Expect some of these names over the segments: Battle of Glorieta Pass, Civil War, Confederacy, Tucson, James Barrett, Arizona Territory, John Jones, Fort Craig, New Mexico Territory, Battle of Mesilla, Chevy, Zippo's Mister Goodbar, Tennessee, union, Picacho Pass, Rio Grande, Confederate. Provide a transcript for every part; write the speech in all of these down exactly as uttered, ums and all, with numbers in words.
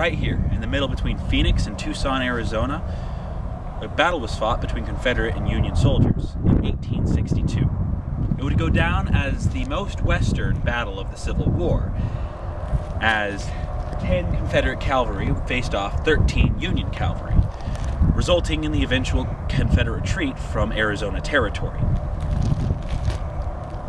right here in the middle between Phoenix and Tucson, Arizona, a battle was fought between Confederate and Union soldiers in eighteen sixty-two. It would go down as the most western battle of the Civil War, as ten Confederate cavalry faced off thirteen Union cavalry, resulting in the eventual Confederate retreat from Arizona Territory.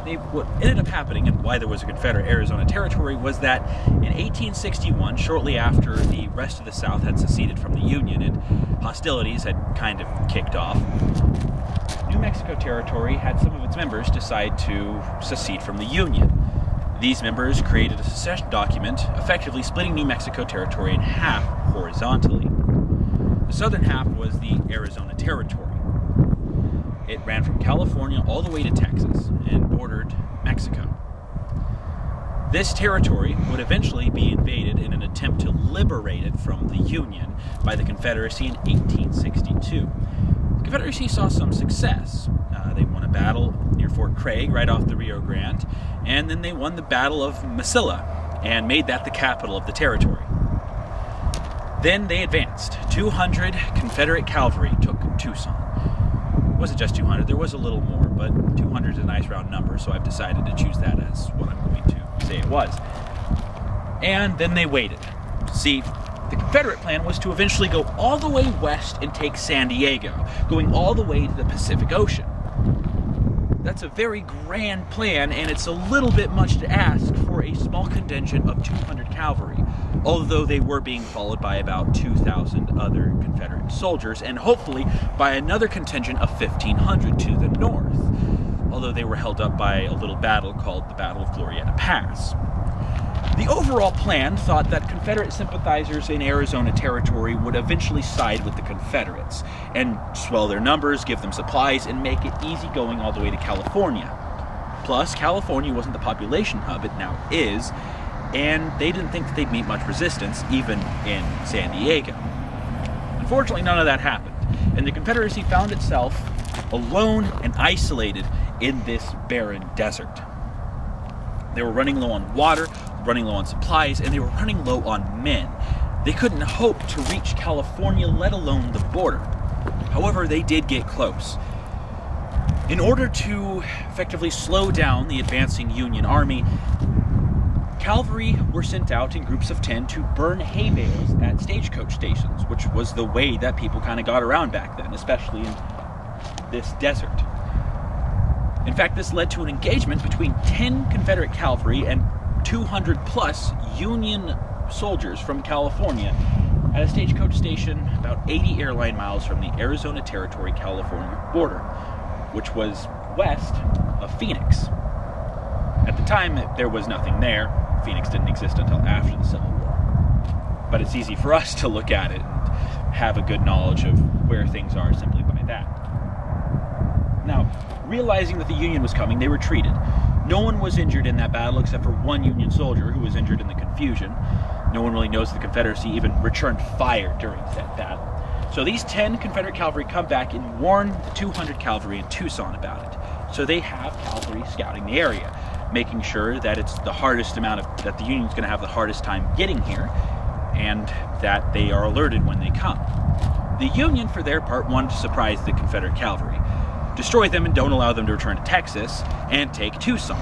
They, what ended up happening and why there was a Confederate Arizona Territory was that in eighteen sixty-one, shortly after the rest of the South had seceded from the Union and hostilities had kind of kicked off, New Mexico Territory had some of its members decide to secede from the Union. These members created a secession document, effectively splitting New Mexico Territory in half horizontally. The southern half was the Arizona Territory. It ran from California all the way to Texas and bordered Mexico. This territory would eventually be invaded in an attempt to liberate it from the Union by the Confederacy in eighteen sixty-two. The Confederacy saw some success. Uh, they won a battle near Fort Craig right off the Rio Grande, and then they won the Battle of Mesilla and made that the capital of the territory. Then they advanced. two hundred Confederate cavalry took Tucson. It wasn't just two hundred, there was a little more, but two hundred is a nice round number, so I've decided to choose that as what I'm going to say it was. And then they waited. See, the Confederate plan was to eventually go all the way west and take San Diego, going all the way to the Pacific Ocean. That's a very grand plan, and it's a little bit much to ask for a small contingent of two hundred cavalry, although they were being followed by about two thousand other Confederate soldiers, and hopefully by another contingent of fifteen hundred to the north, although they were held up by a little battle called the Battle of Glorieta Pass. The overall plan thought that Confederate sympathizers in Arizona Territory would eventually side with the Confederates and swell their numbers, give them supplies, and make it easy going all the way to California. Plus, California wasn't the population hub it now is, and they didn't think that they'd meet much resistance, even in San Diego. Unfortunately, none of that happened, and the Confederacy found itself alone and isolated in this barren desert. They were running low on water, running low on supplies, and they were running low on men. They couldn't hope to reach California, let alone the border. However, they did get close. In order to effectively slow down the advancing Union army, cavalry were sent out in groups of ten to burn hay bales at stagecoach stations, which was the way that people kind of got around back then, especially in this desert. In fact, this led to an engagement between ten Confederate cavalry and two hundred plus Union soldiers from California at a stagecoach station about eighty airline miles from the Arizona Territory-California border, which was west of Phoenix. At the time, there was nothing there. Phoenix didn't exist until after the Civil War. But it's easy for us to look at it and have a good knowledge of where things are simply by that. Now, realizing that the Union was coming, they retreated. No one was injured in that battle except for one Union soldier who was injured in the confusion. No one really knows the Confederacy even returned fire during that battle. So these ten Confederate cavalry come back and warn the two hundred cavalry in Tucson about it. So they have cavalry scouting the area, making sure that it's the hardest amount of, that the Union's going to have the hardest time getting here, and that they are alerted when they come. The Union, for their part, wanted to surprise the Confederate cavalry, destroy them and don't allow them to return to Texas, and take Tucson,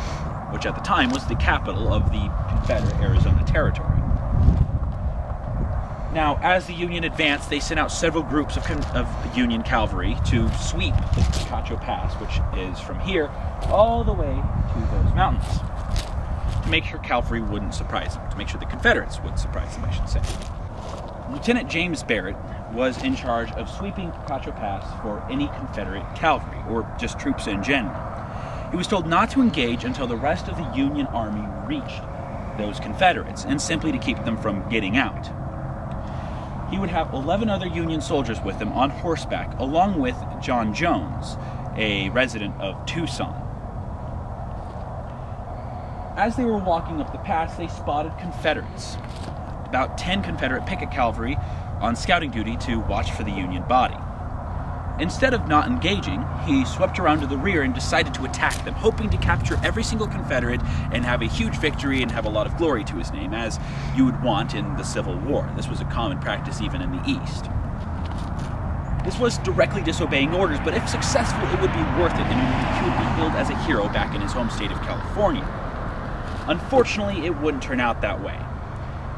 which at the time was the capital of the Confederate Arizona Territory. Now, as the Union advanced, they sent out several groups of, of Union cavalry to sweep the Picacho Pass, which is from here all the way to those mountains, to make sure cavalry wouldn't surprise them, to make sure the Confederates wouldn't surprise them, I should say. Lieutenant James Barrett was in charge of sweeping Picacho Pass for any Confederate cavalry, or just troops in general. He was told not to engage until the rest of the Union army reached those Confederates, and simply to keep them from getting out. He would have eleven other Union soldiers with him on horseback, along with John Jones, a resident of Tucson. As they were walking up the pass, they spotted Confederates. About ten Confederate picket cavalry on scouting duty to watch for the Union body. Instead of not engaging, he swept around to the rear and decided to attack them, hoping to capture every single Confederate and have a huge victory and have a lot of glory to his name, as you would want in the Civil War. This was a common practice even in the East. This was directly disobeying orders, but if successful, it would be worth it, and he would be billed as a hero back in his home state of California. Unfortunately, it wouldn't turn out that way.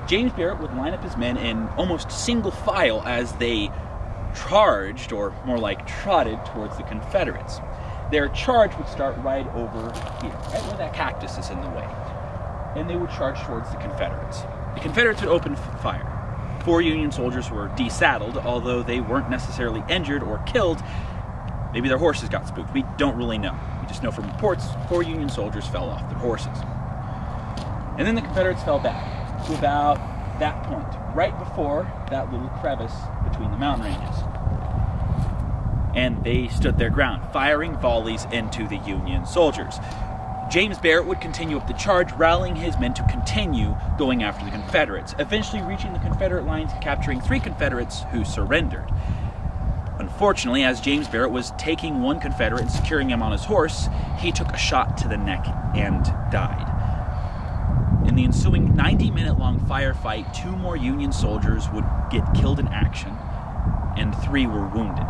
James Barrett would line up his men in almost single file as they charged, or more like trotted, towards the Confederates. Their charge would start right over here, right where that cactus is in the way, and they would charge towards the Confederates. The Confederates would open fire. Four Union soldiers were desaddled, although they weren't necessarily injured or killed. Maybe their horses got spooked. We don't really know. We just know from reports, four Union soldiers fell off their horses. And then the Confederates fell back to about that point, right before that little crevice between the mountain ranges. And they stood their ground, firing volleys into the Union soldiers. James Barrett would continue up the charge, rallying his men to continue going after the Confederates, eventually reaching the Confederate lines and capturing three Confederates who surrendered. Unfortunately, as James Barrett was taking one Confederate and securing him on his horse, he took a shot to the neck and died. In the ensuing ninety-minute-long firefight, two more Union soldiers would get killed in action, and three were wounded.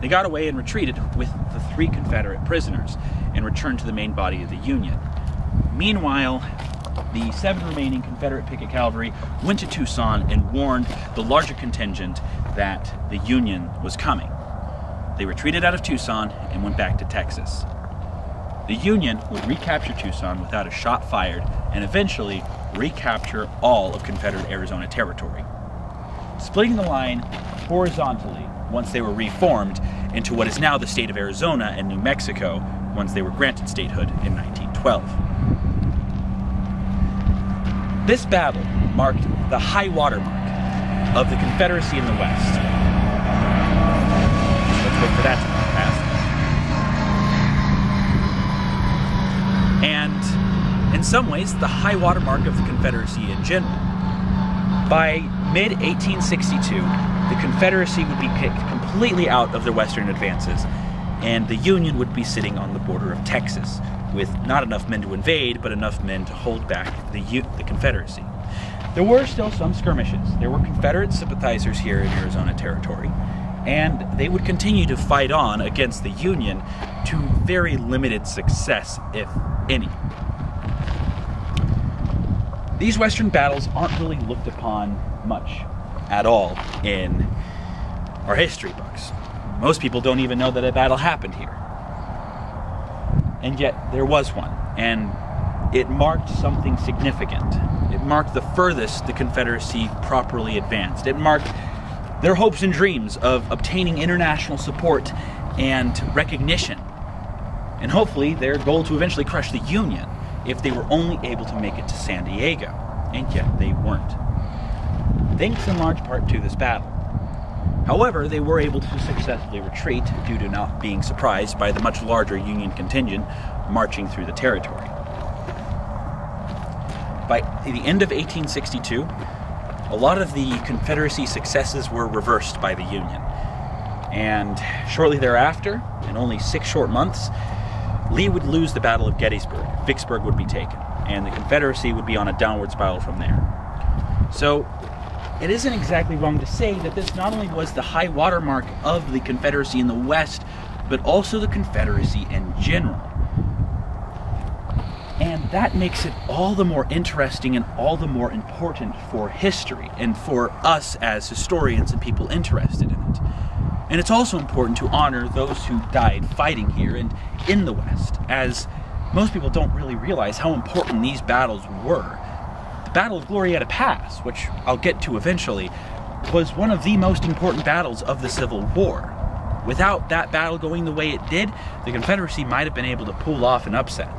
They got away and retreated with the three Confederate prisoners and returned to the main body of the Union. Meanwhile, the seven remaining Confederate picket cavalry went to Tucson and warned the larger contingent that the Union was coming. They retreated out of Tucson and went back to Texas. The Union would recapture Tucson without a shot fired and eventually recapture all of Confederate Arizona Territory, splitting the line horizontally once they were reformed into what is now the state of Arizona and New Mexico once they were granted statehood in nineteen twelve. This battle marked the high water mark of the Confederacy in the West. Let's wait for that to pass. And in some ways, the high water mark of the Confederacy in general. By mid eighteen sixty-two, the Confederacy would be kicked completely out of their western advances, and the Union would be sitting on the border of Texas, with not enough men to invade, but enough men to hold back the, U the Confederacy. There were still some skirmishes. There were Confederate sympathizers here in Arizona Territory, and they would continue to fight on against the Union to very limited success, if any. These western battles aren't really looked upon much at all in our history books. Most people don't even know that a battle happened here. And yet there was one, and it marked something significant. It marked the furthest the Confederacy properly advanced. It marked their hopes and dreams of obtaining international support and recognition, and hopefully their goal to eventually crush the Union if they were only able to make it to San Diego, and yet they weren't. Thanks in large part to this battle. However, they were able to successfully retreat due to not being surprised by the much larger Union contingent marching through the territory. By the end of eighteen sixty-two, a lot of the Confederacy successes were reversed by the Union. And shortly thereafter, in only six short months, Lee would lose the Battle of Gettysburg, Vicksburg would be taken, and the Confederacy would be on a downward spiral from there. So, it isn't exactly wrong to say that this not only was the high watermark of the Confederacy in the West, but also the Confederacy in general. And that makes it all the more interesting and all the more important for history and for us as historians and people interested in it. And it's also important to honor those who died fighting here and in the West, as most people don't really realize how important these battles were. Battle of Glorieta Pass, which I'll get to eventually, was one of the most important battles of the Civil War. Without that battle going the way it did, the Confederacy might have been able to pull off an upset.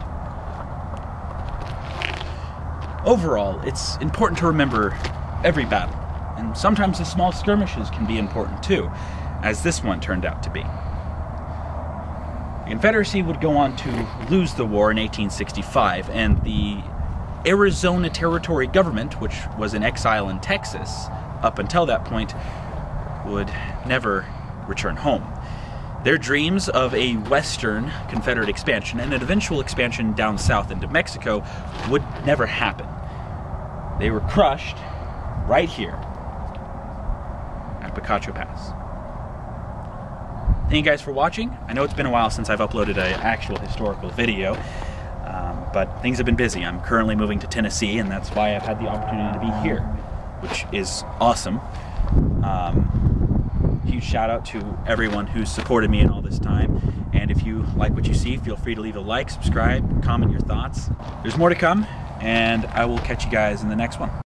Overall, it's important to remember every battle, and sometimes the small skirmishes can be important too, as this one turned out to be. The Confederacy would go on to lose the war in eighteen sixty-five, and the Arizona Territory government, which was in exile in Texas up until that point, would never return home. Their dreams of a western Confederate expansion and an eventual expansion down south into Mexico would never happen. They were crushed right here at Picacho Pass. Thank you guys for watching. I know it's been a while since I've uploaded an actual historical video, um, but things have been busy. I'm currently moving to Tennessee, and that's why I've had the opportunity to be here, which is awesome. Um, huge shout out to everyone who's supported me in all this time. And if you like what you see, feel free to leave a like, subscribe, comment your thoughts. There's more to come, and I will catch you guys in the next one.